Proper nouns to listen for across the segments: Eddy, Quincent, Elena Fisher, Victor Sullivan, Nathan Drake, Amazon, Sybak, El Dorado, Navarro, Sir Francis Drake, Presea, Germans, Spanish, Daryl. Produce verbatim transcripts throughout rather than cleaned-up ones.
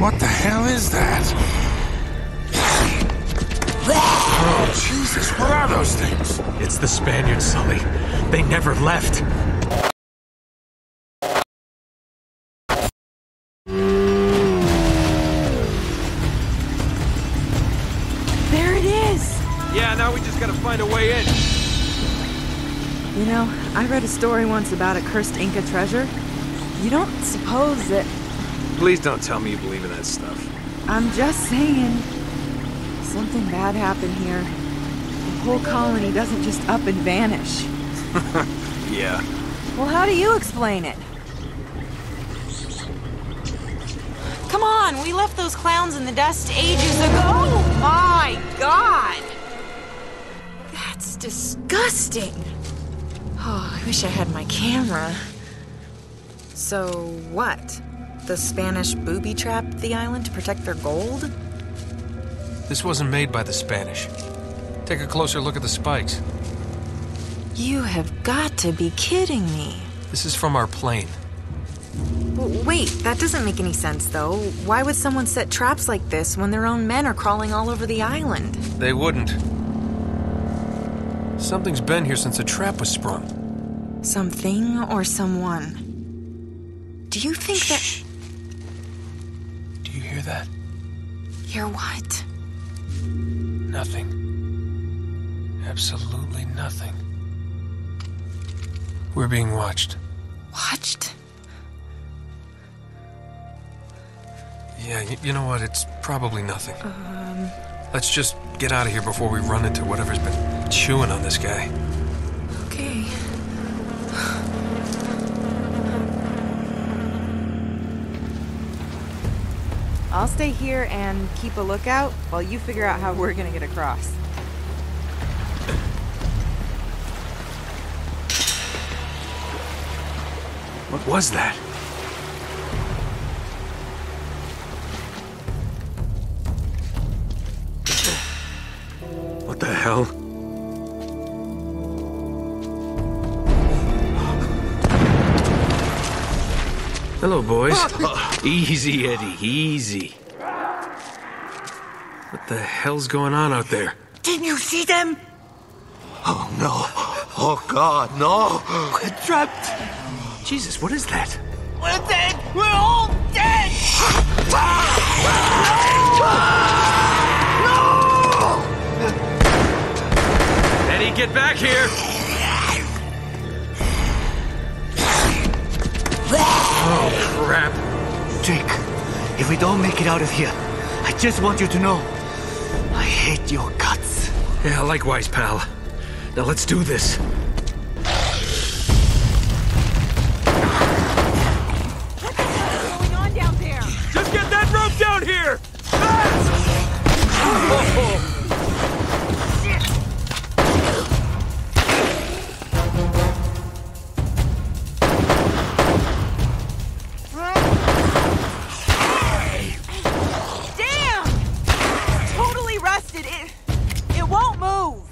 What the hell is that? Oh, Jesus, what are those things? It's the Spaniards, Sully. They never left. There it is! Yeah, now we just gotta find a way in. You know, I read a story once about a cursed Inca treasure. You don't suppose that... Please don't tell me you believe in that stuff. I'm just saying. Something bad happened here. The whole colony doesn't just up and vanish. Yeah. Well, how do you explain it? Come on, we left those clowns in the dust ages ago! Oh my god! That's disgusting! Oh, I wish I had my camera. So, what? The Spanish booby-trapped the island to protect their gold? This wasn't made by the Spanish. Take a closer look at the spikes. You have got to be kidding me. This is from our plane. W- wait, that doesn't make any sense, though. Why would someone set traps like this when their own men are crawling all over the island? They wouldn't. Something's been here since a trap was sprung. Something or someone? Do you think that... Shh. Do you hear that? Hear what? Nothing. Absolutely nothing. We're being watched. Watched? Yeah, you, you know what? It's probably nothing. Um... Let's just get out of here before we run into whatever's been chewing on this guy. Okay. I'll stay here and keep a lookout while you figure out how we're gonna get across. What was that? What the hell? Hello, boys. Easy, Eddie, easy. What the hell's going on out there? Didn't you see them? Oh, no. Oh, God, no. We're trapped. Jesus, what is that? We're dead. We're all dead. No! Eddie, get back here. Oh, crap. Drake, if we don't make it out of here, I just want you to know, I hate your guts. Yeah, likewise, pal. Now let's do this. What the hell is going on down there? Just get that rope down here! Fast! Oh. It won't move!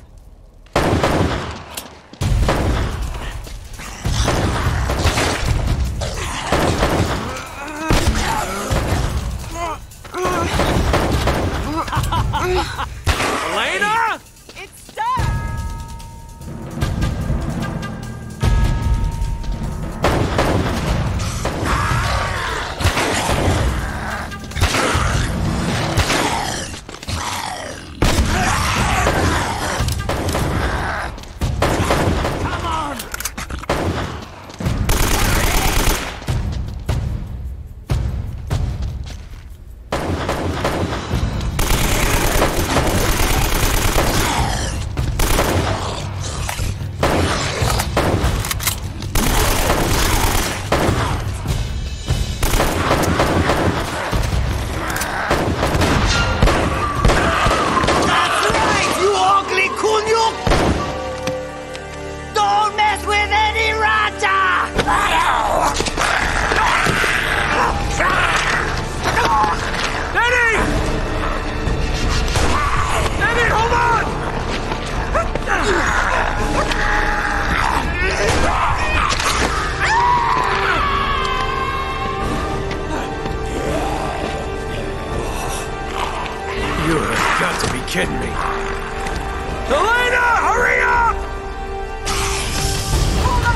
kidding me? Elena, hurry up! Hold on,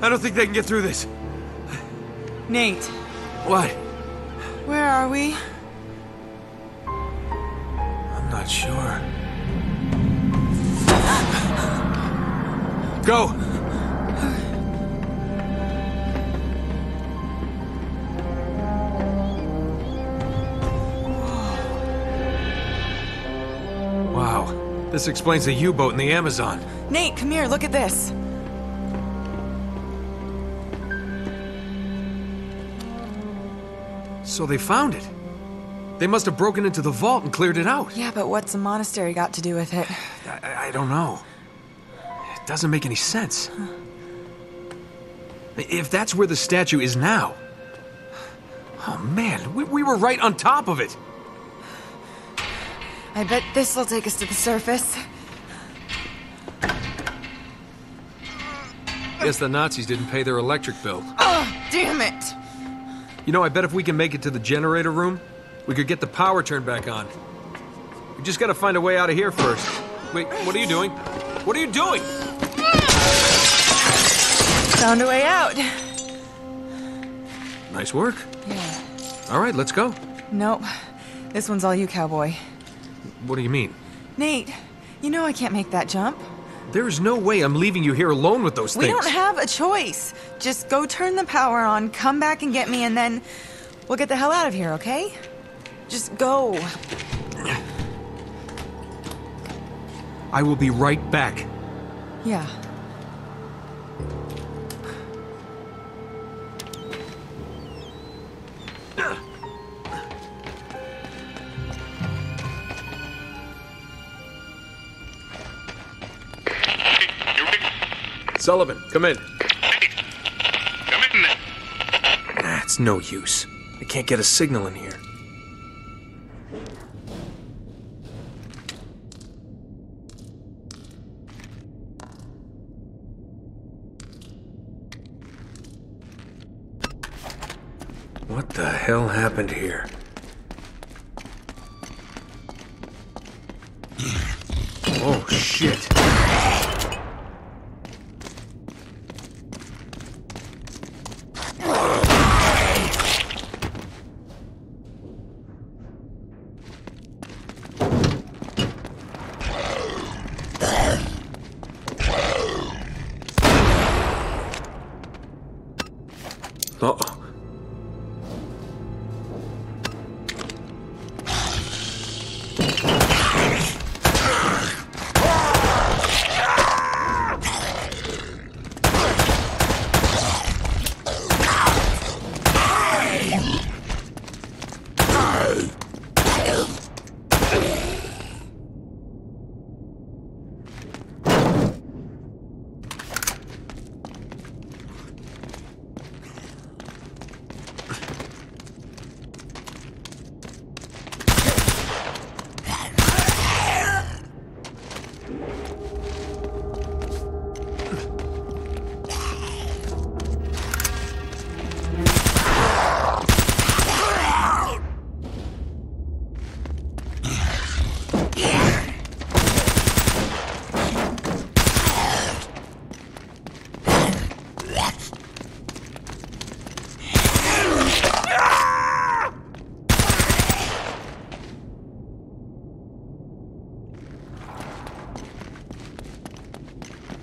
I don't think they can get through this. Nate. What? Where are we? I'm not sure. Go! Wow. This explains the U-boat in the Amazon. Nate, come here, look at this. So they found it. They must have broken into the vault and cleared it out. Yeah, but what's the monastery got to do with it? I, I don't know. It doesn't make any sense. Huh. If that's where the statue is now... Oh, man, we, we were right on top of it. I bet this will take us to the surface. Guess the Nazis didn't pay their electric bill. Oh, damn it! You know, I bet if we can make it to the generator room, we could get the power turned back on. We just gotta find a way out of here first. Wait, what are you doing? What are you doing? Found a way out. Nice work. Yeah. All right, let's go. Nope. This one's all you, cowboy. What do you mean? Nate, you know I can't make that jump. There's no way I'm leaving you here alone with those things. We don't have a choice. Just go turn the power on, come back and get me, and then we'll get the hell out of here, okay? Just go. I will be right back. Yeah. Sullivan, come in. Come in. Nah, it's no use. I can't get a signal in here. What the hell happened here? Oh, shit.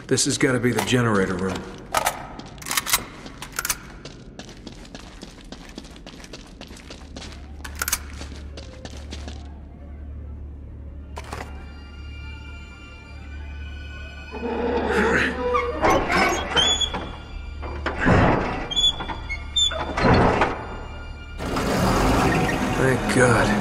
This has got to be the generator room. Thank God.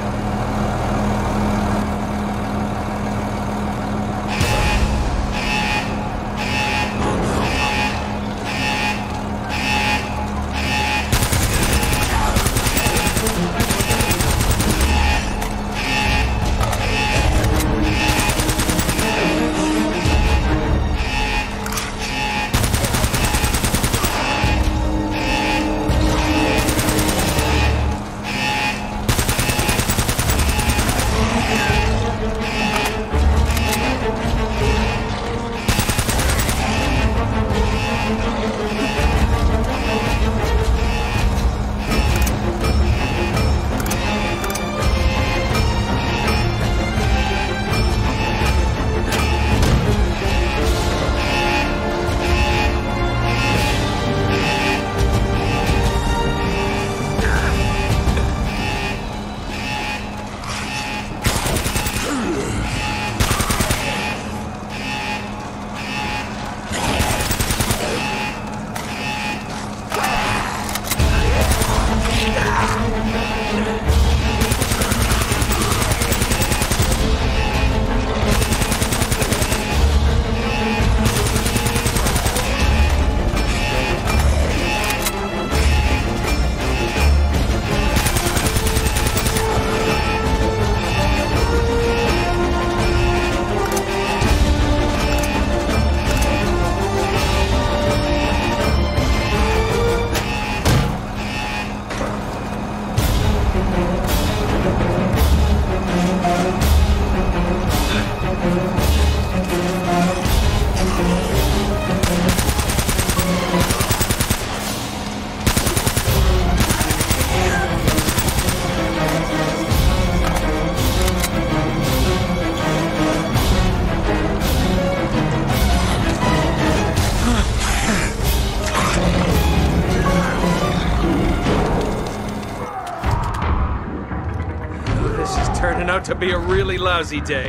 To be a really lousy day.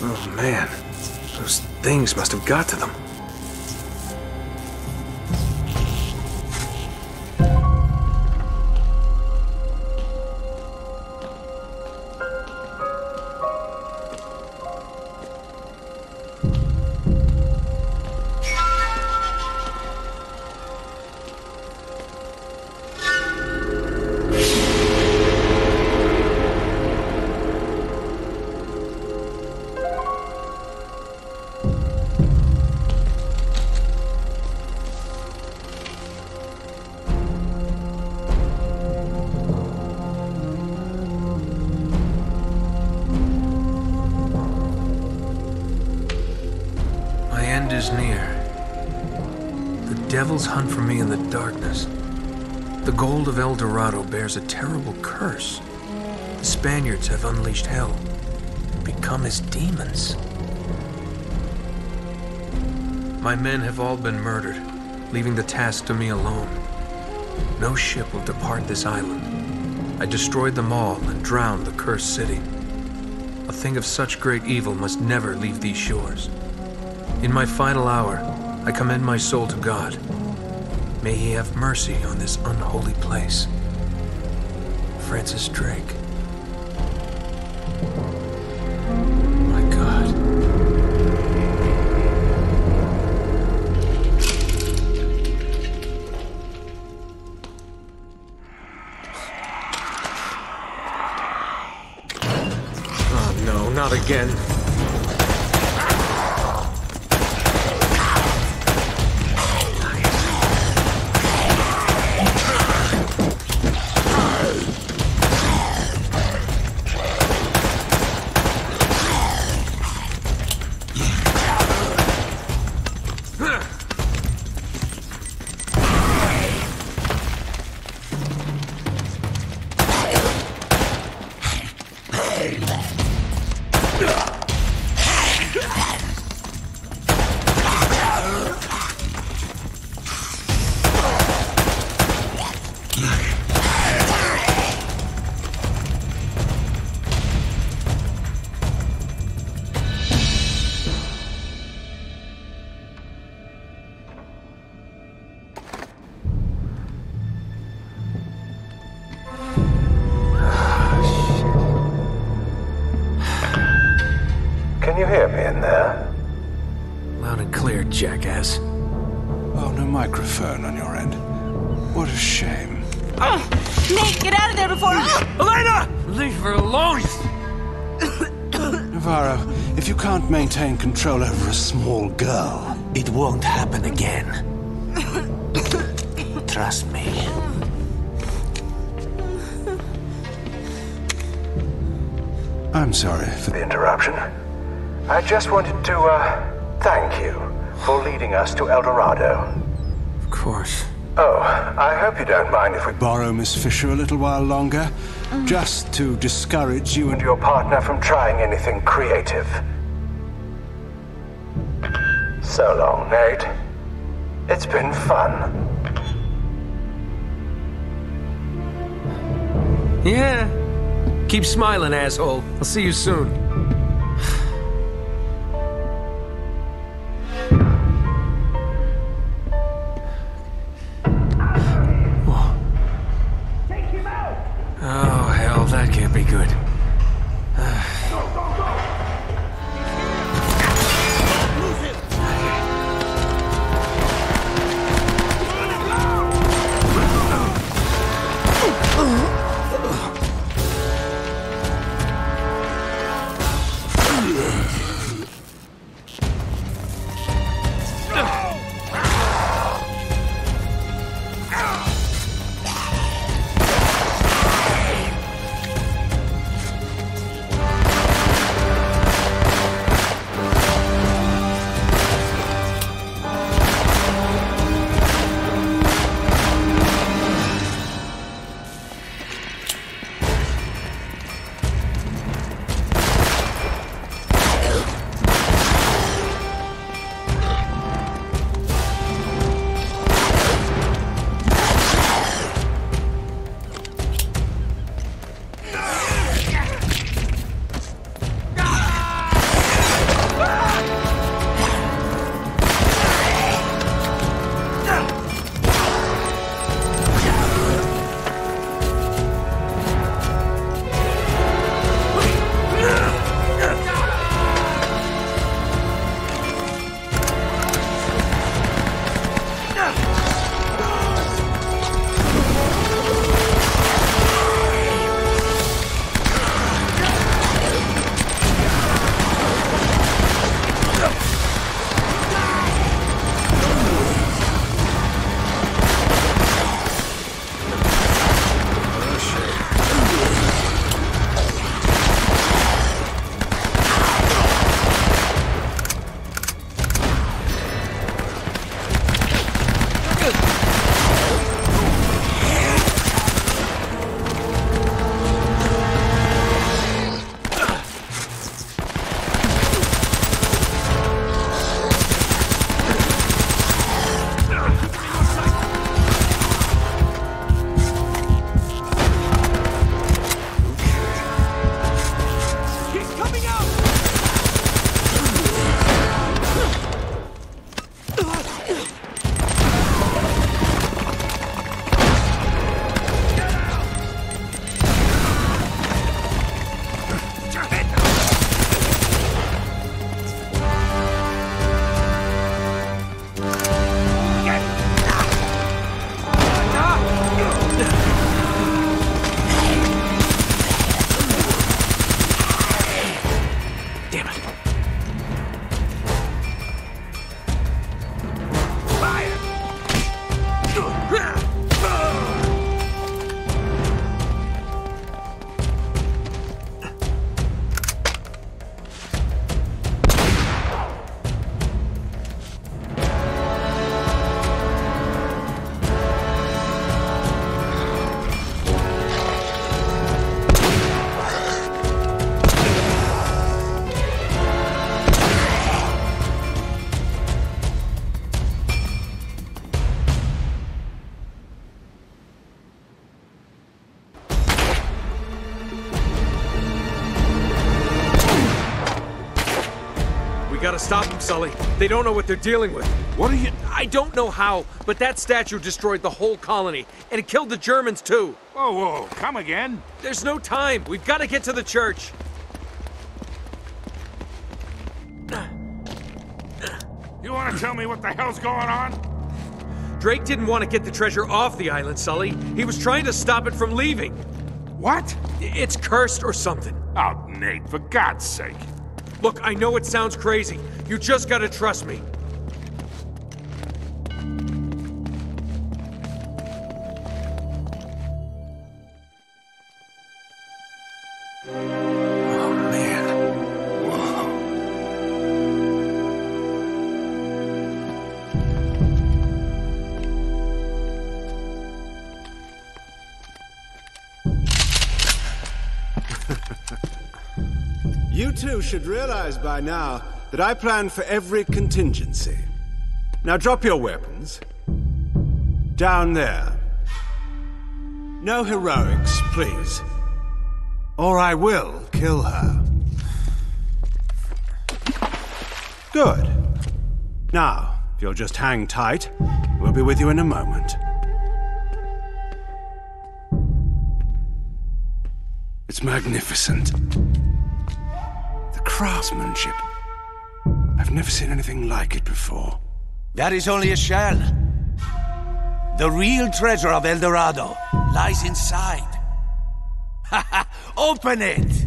Oh man, those things must have got to them. Hunt for me in the darkness. The gold of El Dorado bears a terrible curse. The Spaniards have unleashed hell, become as demons. My men have all been murdered, leaving the task to me alone. No ship will depart this island. I destroyed them all and drowned the cursed city. A thing of such great evil must never leave these shores. In my final hour, I commend my soul to God. May he have mercy on this unholy place. Francis Drake. My God. Oh no, not again. hear me in there? Loud and clear, jackass. Oh, no microphone on your end. What a shame. Uh, Nate, get out of there before... Uh, Elena! Leave her alone! Navarro, if you can't maintain control over a small girl, it won't happen again. Trust me. I'm sorry for the interruption. I just wanted to, uh, thank you for leading us to El Dorado. Of course. Oh, I hope you don't mind if we borrow Miss Fisher a little while longer, mm. just to discourage you and your partner from trying anything creative. So long, Nate. It's been fun. Yeah. Keep smiling, asshole. I'll see you soon. Take him out! Oh, hell, that can't be good. Go, go, go! Lose him! Run it loud! Stop them, Sully. They don't know what they're dealing with. What are you... I don't know how, but that statue destroyed the whole colony, and it killed the Germans, too. Whoa, whoa, come again? There's no time. We've got to get to the church. You want to tell me what the hell's going on? Drake didn't want to get the treasure off the island, Sully. He was trying to stop it from leaving. What? It's cursed or something. Oh, Nate, for God's sake. Look, I know it sounds crazy. You just gotta trust me. Should realize by now that I plan for every contingency. Now drop your weapons. Down there. No heroics, please. Or I will kill her. Good. Now, if you'll just hang tight, we'll be with you in a moment. It's magnificent. Craftsmanship. I've never seen anything like it before. That is only a shell. The real treasure of El Dorado lies inside. Ha ha! Open it!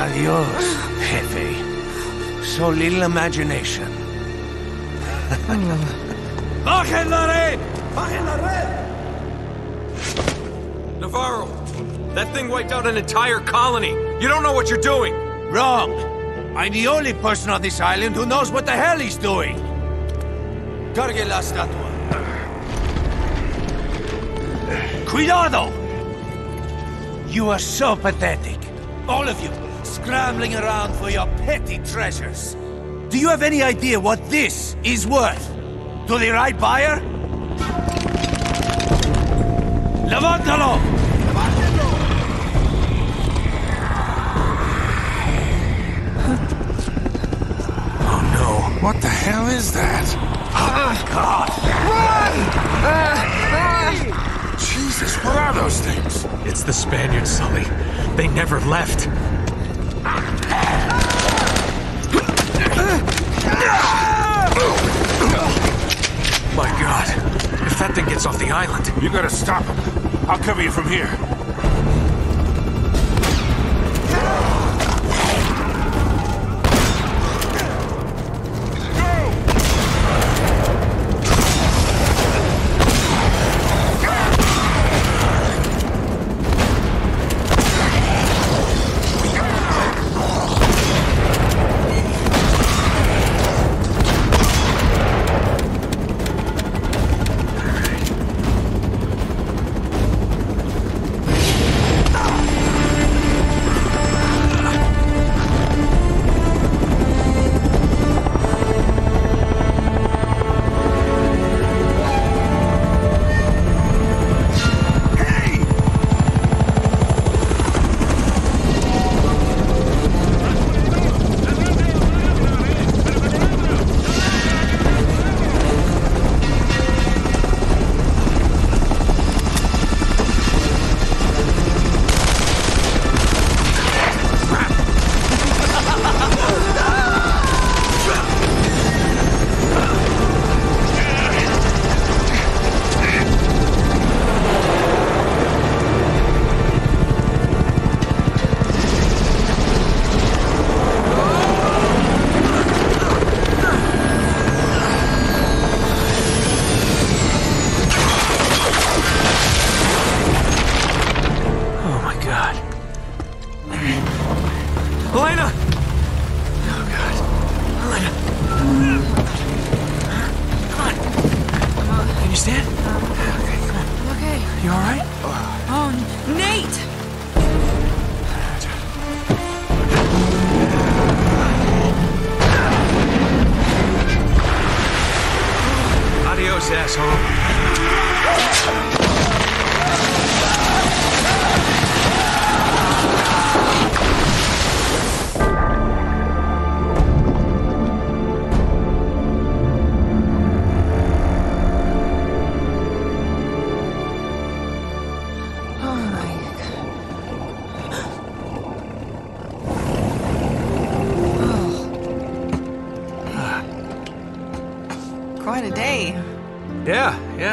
Adios, Jefe. So little imagination. Bajen la red! Bajen la red! Navarro, that thing wiped out an entire colony. You don't know what you're doing. Wrong. I'm the only person on this island who knows what the hell he's doing. Cargue la estatua. Cuidado! You are so pathetic. All of you, scrambling around for your petty treasures. Do you have any idea what this is worth? To the right buyer? Levantalo! Oh no, what the hell is that? Oh God! Run! Uh, uh. Jesus, what are those things? It's the Spaniards, Sully. They never left. My God, if that thing gets off the island... You gotta stop him. I'll cover you from here.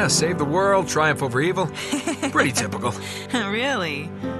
Save the world, triumph over evil. Pretty typical. Really?